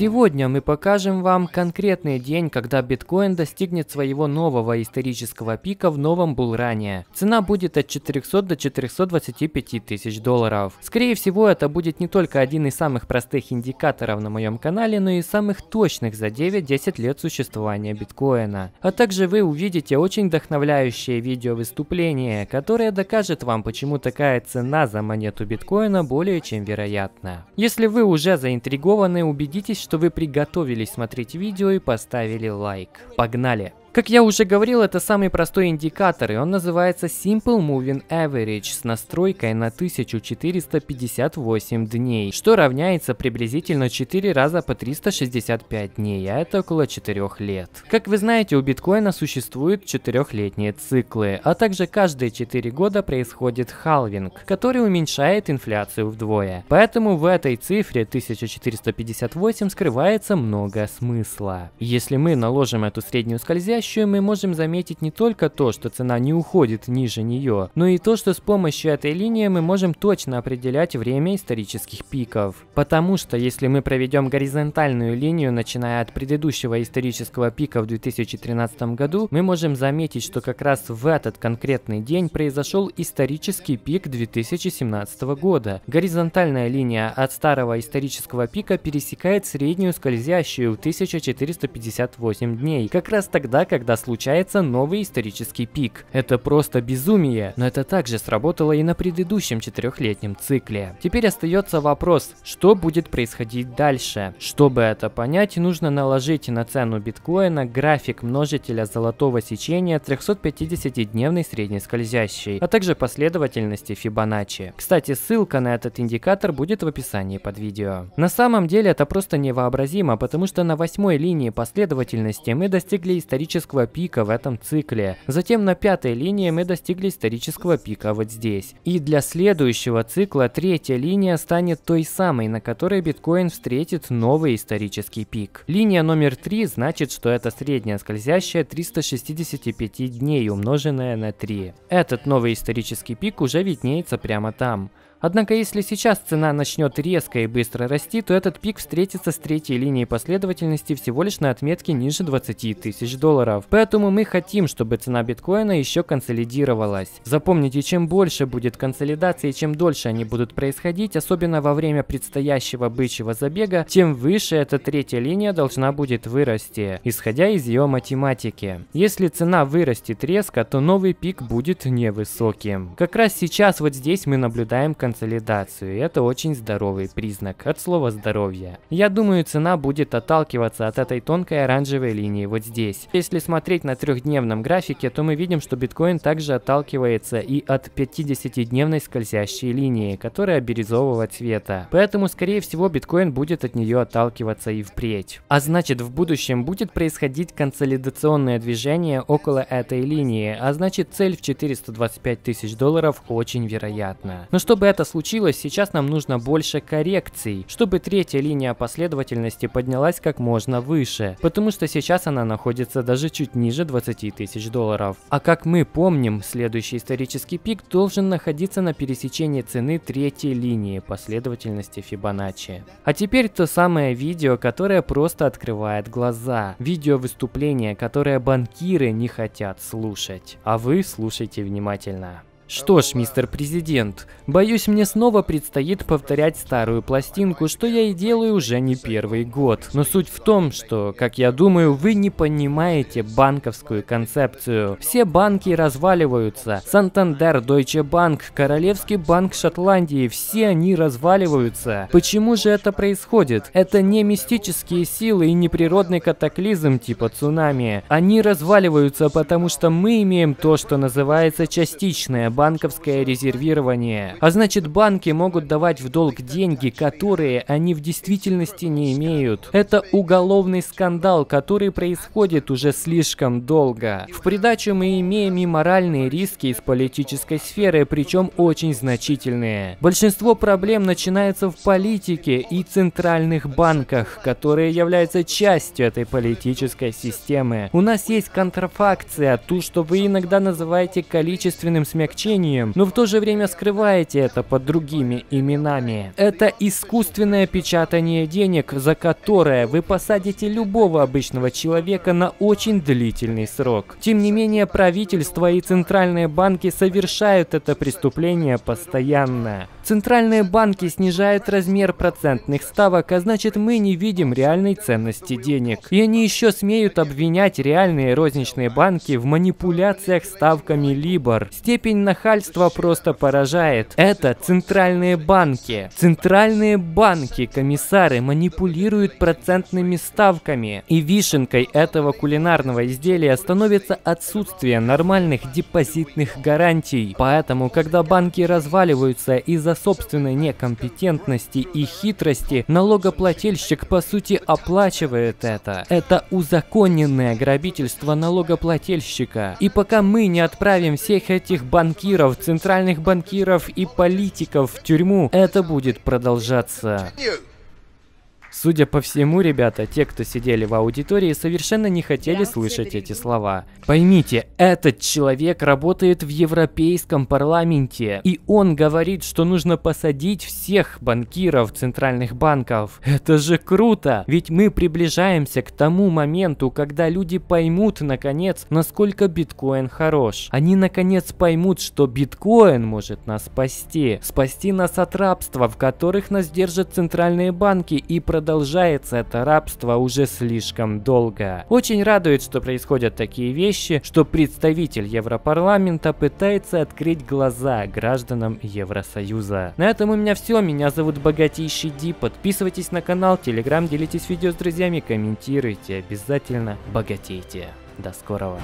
Сегодня мы покажем вам конкретный день, когда биткоин достигнет своего нового исторического пика в новом булране. Цена будет от 400 до 425 тысяч долларов. Скорее всего, это будет не только один из самых простых индикаторов на моем канале, но и самых точных за 9-10 лет существования биткоина. А также вы увидите очень вдохновляющее видео-выступление, которое докажет вам, почему такая цена за монету биткоина более чем вероятна. Если вы уже заинтригованы, убедитесь, что вы приготовились смотреть видео и поставили лайк. Погнали! Как я уже говорил, это самый простой индикатор, и он называется Simple Moving Average с настройкой на 1458 дней, что равняется приблизительно 4 раза по 365 дней, а это около 4 лет. Как вы знаете, у биткоина существуют 4-летние циклы, а также каждые 4 года происходит халвинг, который уменьшает инфляцию вдвое. Поэтому в этой цифре 1458 скрывается много смысла. Если мы наложим эту среднюю скользящую, мы можем заметить не только то, что цена не уходит ниже нее, но и то, что с помощью этой линии мы можем точно определять время исторических пиков. Потому что если мы проведем горизонтальную линию, начиная от предыдущего исторического пика в 2013 году, мы можем заметить, что как раз в этот конкретный день произошел исторический пик 2017 года. Горизонтальная линия от старого исторического пика пересекает среднюю скользящую в 1458 дней, как раз тогда, когда случается новый исторический пик. Это просто безумие, но это также сработало и на предыдущем 4-летнем цикле. Теперь остается вопрос, что будет происходить дальше. Чтобы это понять, нужно наложить на цену биткоина график множителя золотого сечения 350-дневной средней скользящей, а также последовательности Фибоначчи. Кстати, ссылка на этот индикатор будет в описании под видео. На самом деле это просто невообразимо, потому что на 8-й линии последовательности мы достигли исторического пика в этом цикле. Затем на 5-й линии мы достигли исторического пика вот здесь. И для следующего цикла 3-я линия станет той самой, на которой биткоин встретит новый исторический пик. Линия номер 3 значит, что это средняя скользящая 365 дней, умноженная на 3. Этот новый исторический пик уже виднеется прямо там. Однако, если сейчас цена начнет резко и быстро расти, то этот пик встретится с 3-й линией последовательности всего лишь на отметке ниже 20 тысяч долларов. Поэтому мы хотим, чтобы цена биткоина еще консолидировалась. Запомните, чем больше будет консолидации, чем дольше они будут происходить, особенно во время предстоящего бычьего забега, тем выше эта 3-я линия должна будет вырасти, исходя из ее математики. Если цена вырастет резко, то новый пик будет невысоким. Как раз сейчас вот здесь мы наблюдаем консолидацию, и это очень здоровый признак, от слова здоровье. Я думаю, цена будет отталкиваться от этой тонкой оранжевой линии вот здесь. Если смотреть на 3-дневном графике, то мы видим, что биткоин также отталкивается и от 50-дневной скользящей линии, которая бирюзового цвета. Поэтому, скорее всего, биткоин будет от нее отталкиваться и впредь. А значит, в будущем будет происходить консолидационное движение около этой линии, а значит, цель в 425 тысяч долларов очень вероятна. Но чтобы это случилось, сейчас нам нужно больше коррекций, чтобы 3-я линия последовательности поднялась как можно выше, потому что сейчас она находится даже чуть ниже 20 тысяч долларов. А как мы помним, следующий исторический пик должен находиться на пересечении цены 3-й линии последовательности Фибоначчи. А теперь то самое видео, которое просто открывает глаза. Видео выступление, которое банкиры не хотят слушать. А вы слушайте внимательно. Что ж, мистер президент, боюсь, мне снова предстоит повторять старую пластинку, что я и делаю уже не первый год. Но суть в том, что, как я думаю, вы не понимаете банковскую концепцию. Все банки разваливаются. Сантандер, Deutsche Bank, Королевский банк Шотландии, все они разваливаются. Почему же это происходит? Это не мистические силы и не природный катаклизм типа цунами. Они разваливаются, потому что мы имеем то, что называется частичное банковское резервирование. А значит, банки могут давать в долг деньги, которые они в действительности не имеют. Это уголовный скандал, который происходит уже слишком долго. В придачу мы имеем и моральные риски из политической сферы, причем очень значительные. Большинство проблем начинается в политике и центральных банках, которые являются частью этой политической системы. У нас есть контрафакция, ту, что вы иногда называете количественным смягчением значением, но в то же время скрываете это под другими именами. Это искусственное печатание денег, за которое вы посадите любого обычного человека на очень длительный срок. Тем не менее, правительства и центральные банки совершают это преступление постоянно. Центральные банки снижают размер процентных ставок, а значит, мы не видим реальной ценности денег. И они еще смеют обвинять реальные розничные банки в манипуляциях ставками Либор. Степень нахальства просто поражает. Это центральные банки. Центральные банки, комиссары, манипулируют процентными ставками. И вишенкой этого кулинарного изделия становится отсутствие нормальных депозитных гарантий. Поэтому, когда банки разваливаются из-за собственной некомпетентности и хитрости, налогоплательщик по сути оплачивает это. Это узаконенное грабительство налогоплательщика. И пока мы не отправим всех этих банкиров, центральных банкиров и политиков в тюрьму, это будет продолжаться. Судя по всему, ребята, те, кто сидели в аудитории, совершенно не хотели слышать эти слова. Поймите, этот человек работает в Европейском парламенте, и он говорит, что нужно посадить всех банкиров центральных банков. Это же круто! Ведь мы приближаемся к тому моменту, когда люди поймут, наконец, насколько биткоин хорош. Они, наконец, поймут, что биткоин может нас спасти. Спасти нас от рабства, в которых нас держат центральные банки, и продолжается это рабство уже слишком долго. Очень радует, что происходят такие вещи, что представитель Европарламента пытается открыть глаза гражданам Евросоюза. На этом у меня все. Меня зовут Богатейший Ди. Подписывайтесь на канал, Телеграм, делитесь видео с друзьями, комментируйте. Обязательно богатейте. До скорого.